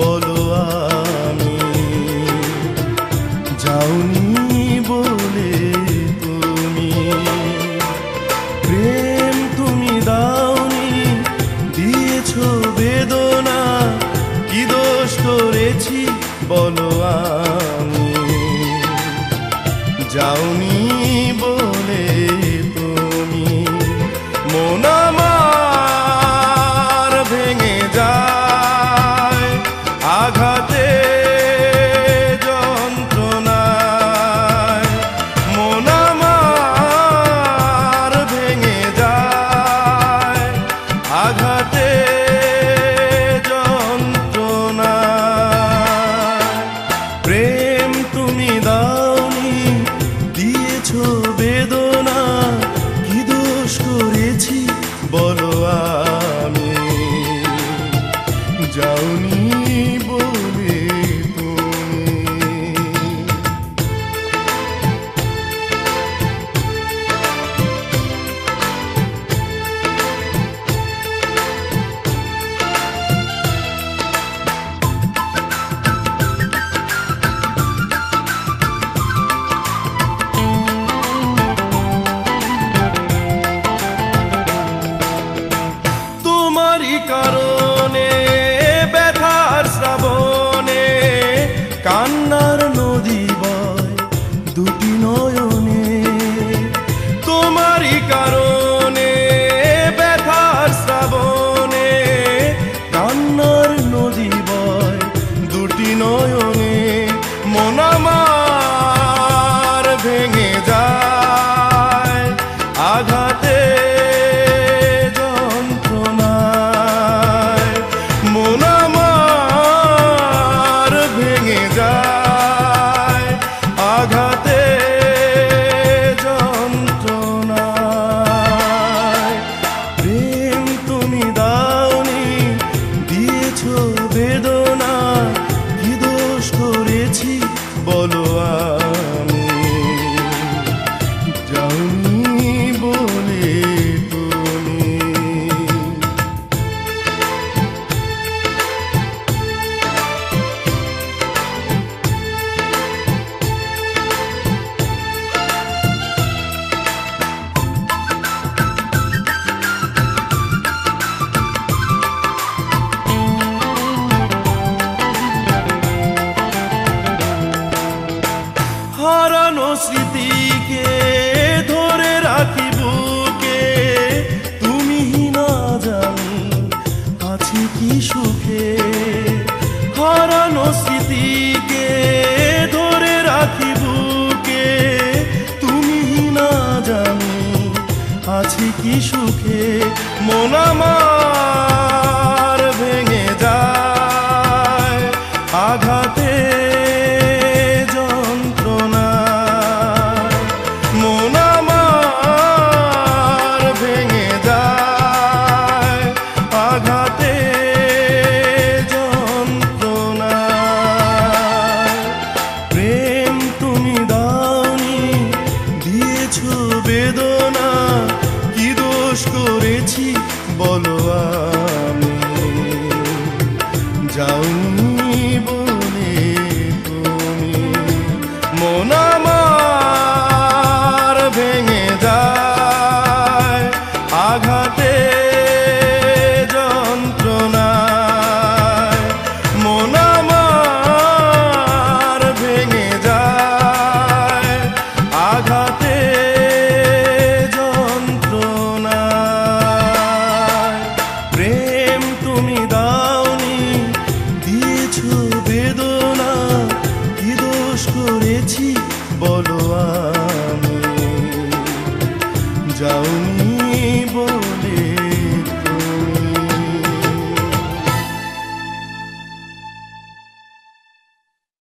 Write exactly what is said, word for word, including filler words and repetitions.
বলো আমি যাওনি বলে তুমি প্রেম তুমি দাওনি দিয়েছো বেদনা কি দোষ করেছি বলো আমি যাওনি বলে তুমি মন আমার ভেঙে যায় আঘাতে যন্ত্রণায় মন আমার ভেঙে যায় আঘাতে যন্ত্রণায় প্রেম তুমি দাওনি দিয়েছো বেদনা কি দোষ করেছি বলো আমি যাওনি বলে তুমি তোমারই কারণে ব্যথার শ্রাবণে কান্নার নদী বয় দুটি নয়নে তোমারই কারণে ব্যথার শ্রাবণে কান্নার নদী বয় দুটি নয়নে মন আমার ভেঙে যায় আঘাতে বলো আমি যাওনি বলে তুমি হারানো স্মৃতিকে ধরে রাখি বুকে তুমি না জানি আছি কি সুখে হারানো স্মৃতিকে ধরে রাখি বুকে তুমি না জানি আছি কি সুখে মন আমার ভেঙে যায় আঘাতে বেদনা কি দোষ করেছি বলো আমি যাওনি।